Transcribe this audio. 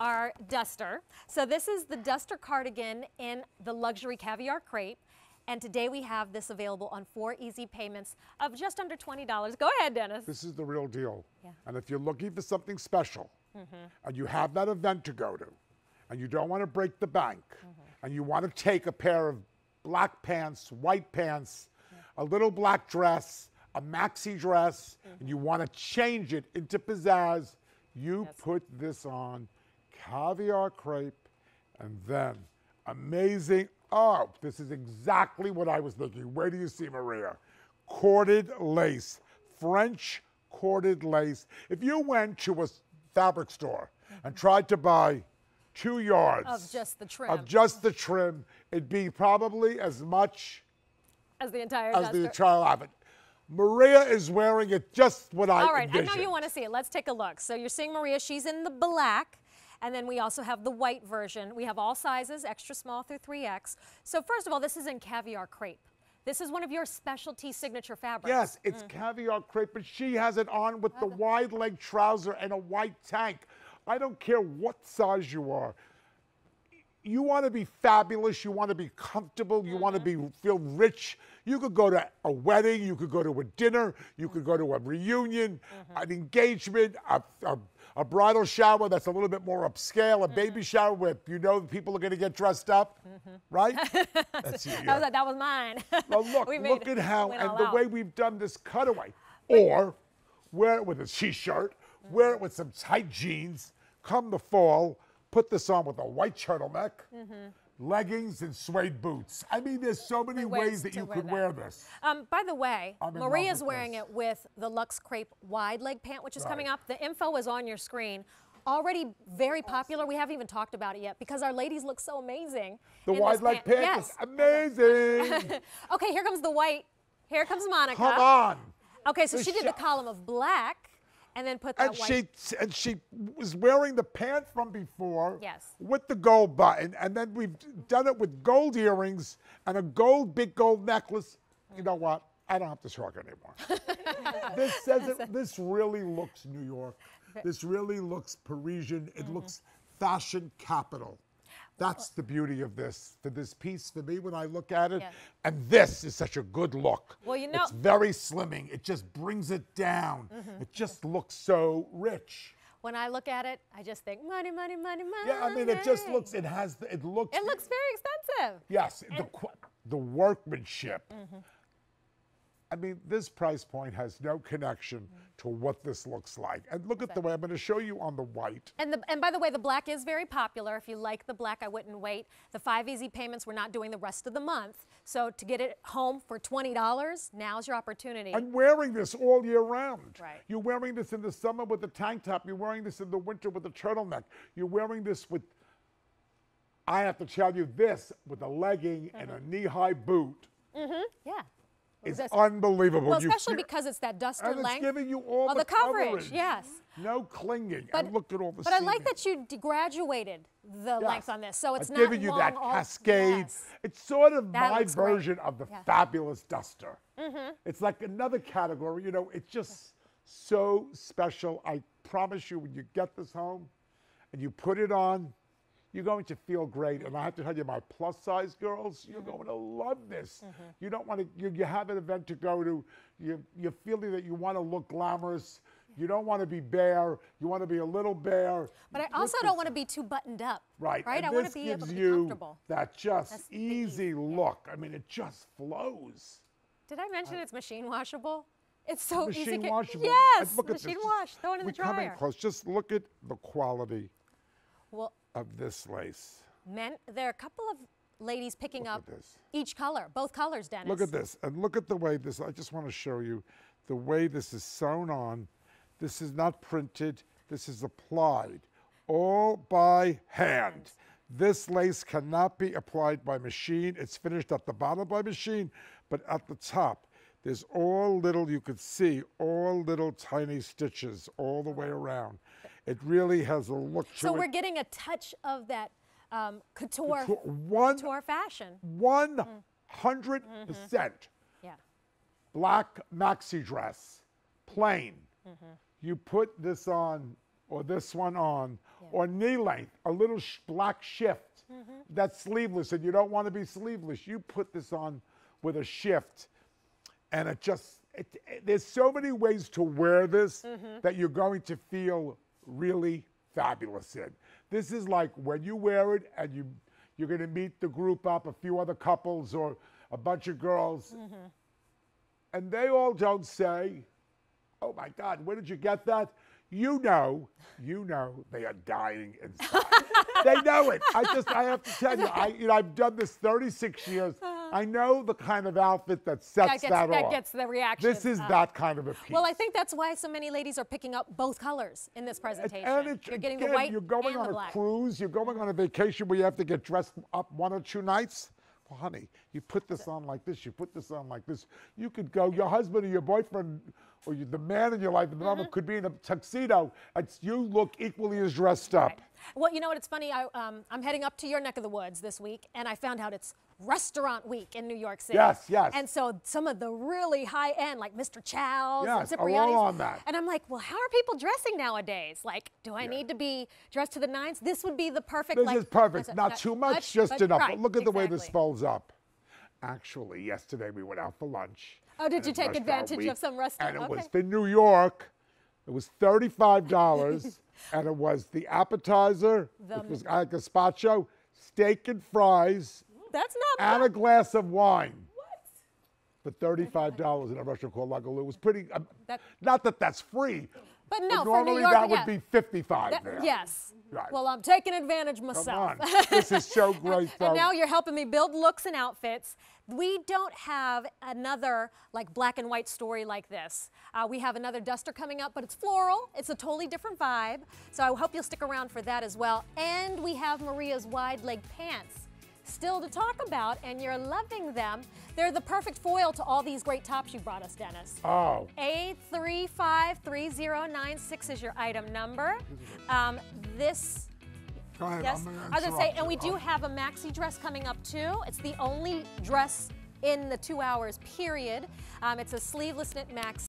our duster. So this is the duster cardigan in the luxury caviar crepe. And today we have this available on 4 easy payments of just under $20. Go ahead, Dennis. This is the real deal. Yeah. And if you're looking for something special, and you have that event to go to, and you don't want to break the bank, and you want to take a pair of black pants, white pants, a little black dress, a maxi dress, and you want to change it into pizzazz, you put this on caviar crepe, and then amazing, oh, this is exactly what I was thinking. Where do you see, Maria? Corded lace, French corded lace. If you went to a fabric store and tried to buy 2 yards of just the trim, it'd be probably as much as the entire outfit. Maria is wearing it just what I envisioned. I know you want to see it. Let's take a look. So you're seeing Maria. She's in the black. And then we also have the white version. We have all sizes, extra small through 3X. So first of all, this is in caviar crepe. This is one of your specialty signature fabrics. Yes, it's caviar crepe, but she has it on with the wide leg trouser and a white tank. I don't care what size you are. You want to be fabulous, you want to be comfortable, you want to feel rich. You could go to a wedding, you could go to a dinner, you could go to a reunion, an engagement, a bridal shower that's a little bit more upscale, a baby shower where you know people are going to get dressed up, right? That's you, yeah. That was mine. Now look, look at how, and the way we've done this cutaway. Or wear it with a t-shirt, wear it with some tight jeans, come the fall, put this on with a white turtleneck, leggings, and suede boots. I mean, there's so many ways that you could wear this. By the way, Maria's wearing it with the Luxe Crepe wide leg pant, which is coming up. The info is on your screen. Already very popular. We haven't even talked about it yet because our ladies look so amazing. The wide leg pant, is amazing. Okay, here comes the white. Here comes Monica. Come on. Okay, so she did the column of black. And then put that and she was wearing the pant from before with the gold button, and then we've done it with gold earrings and a big gold necklace. You know what? I don't have to talk anymore. This says it. This really looks New York. This really looks Parisian. It looks fashion capital. That's the beauty of this, for me, when I look at it. And this is such a good look. Well, you know, it's very slimming. It just brings it down. It just looks so rich. When I look at it, I just think money, money, money, money. Yeah, I mean, it just looks, it has, it looks very expensive. Yes, the workmanship. I mean, this price point has no connection to what this looks like. And look at the way I'm going to show you on the white. And by the way, the black is very popular. If you like the black, I wouldn't wait. The 5 easy payments we're not doing the rest of the month. So to get it home for $20, now's your opportunity. I'm wearing this all year round. Right. You're wearing this in the summer with a tank top. You're wearing this in the winter with a turtleneck. You're wearing this with, I have to tell you, this with a legging and a knee-high boot. Yeah. It's unbelievable. Well, especially because it's that duster and length. And it's giving you all the coverage. Yes. No clinging. But, I looked at all the seaming. I like that you graduated the length on this, so it's not giving you that cascade. It's sort of my version of the fabulous duster. It's like another category. You know, it's just so special. I promise you, when you get this home and you put it on, you're going to feel great. And I have to tell you, my plus size girls, you're going to love this. You don't want to, you have an event to go to, you're feeling that you want to look glamorous. You don't want to be bare, you want to be a little bare. But I also don't want to be too buttoned up. Right, right? I want to be able to be comfortable. That just easy look. I mean, it just flows. Did I mention it's machine washable? It's so easy. Machine washable? Yes, machine wash, throw it in the dryer. We're coming close, just look at the quality. Well, of this lace. Men, there are a couple of ladies picking up each color, both colors, Dennis. Look at this, and look at the way this, I just want to show you the way this is sewn on. This is not printed, this is applied, all by hand. This lace cannot be applied by machine. It's finished at the bottom by machine, but at the top, there's all little, you could see, all little tiny stitches all the way around. It really has a look to it. So we're getting a touch of that couture fashion. 100%. Yeah. Black maxi dress, plain. You put this on, or this one on, or knee length, a little black shift. That's sleeveless, and you don't want to be sleeveless. You put this on with a shift, and it just, there's so many ways to wear this that you're going to feel really fabulous in. This is like when you wear it and you're going to meet the group up, a few other couples or a bunch of girls, and they all don't say, oh my God, where did you get that? You know, they are dying inside. They know it. I have to tell you, I've done this 36 years. I know the kind of outfit that sets that off. That gets the reaction. This is that kind of a piece. Well, I think that's why so many ladies are picking up both colors in this presentation. And you're getting the white and the black. You're going on a cruise. You're going on a vacation where you have to get dressed up one or two nights. Well, honey, you put this on like this, you put this on like this. You could go, your husband or your boyfriend or the man in your life, the mother could be in a tuxedo, and you look equally as dressed up. Right. Well, you know what, it's funny, I'm heading up to your neck of the woods this week, and I found out it's Restaurant Week in New York City. Yes, yes. And so some of the really high end, like Mr. Chow's and Cipriani's. On that. And I'm like, well, how are people dressing nowadays? Like, do I need to be dressed to the nines? This would be the perfect. This is perfect. Not too much, just enough. Right, but look at the way this folds up. Actually, yesterday we went out for lunch. Oh, did you take advantage of some restaurant? And it was for New York. It was $35, and it was the appetizer, which was like a gazpacho, steak and fries. That's not bad. And a glass of wine. What? For $35 in a restaurant called Lugeloo. It was pretty. Not that that's free. But no, but normally for New York, that would be $55 there. Yes. Right. Well, I'm taking advantage myself. Come on. This is so great, though. And now you're helping me build looks and outfits. We don't have another like black and white story like this. We have another duster coming up, but it's floral. It's a totally different vibe. So I hope you'll stick around for that as well. And we have Maria's wide leg pants still to talk about, and you're loving them. They're the perfect foil to all these great tops you brought us, Dennis. Oh. A353096 is your item number. This, go ahead, yes, I was gonna say, and we do have a maxi dress coming up too. It's the only dress in the 2 hours period. It's a sleeveless knit maxi.